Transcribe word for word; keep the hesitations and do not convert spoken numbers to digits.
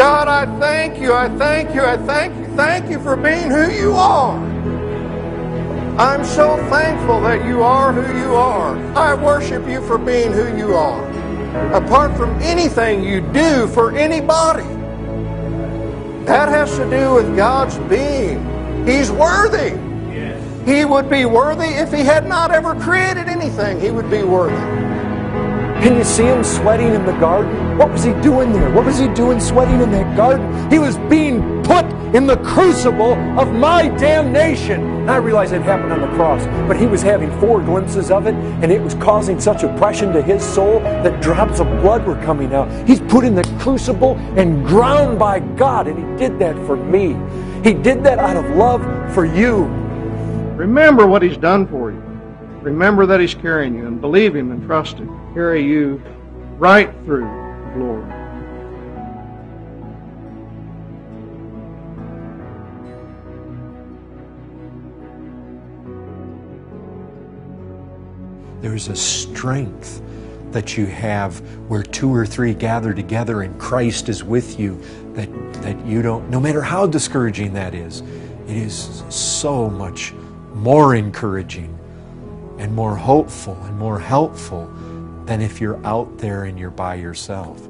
God, I thank you, I thank you, I thank you, thank you for being who you are. I'm so thankful that you are who you are. I worship you for being who you are. Apart from anything you do for anybody, that has to do with God's being. He's worthy. Yes. He would be worthy if He had not ever created anything. He would be worthy. Can you see Him sweating in the garden? What was He doing there? What was He doing sweating in that garden? He was being put in the crucible of my damnation. And I realize it happened on the cross, but He was having four glimpses of it, and it was causing such oppression to His soul that drops of blood were coming out. He's put in the crucible and ground by God, and He did that for me. He did that out of love for you. Remember what He's done for you. Remember that He's carrying you, and believe Him and trust Him. Carry you right through glory. There's a strength that you have where two or three gather together and Christ is with you, that, that you don't, no matter how discouraging that is, it is so much more encouraging and more hopeful and more helpful than if you're out there and you're by yourself.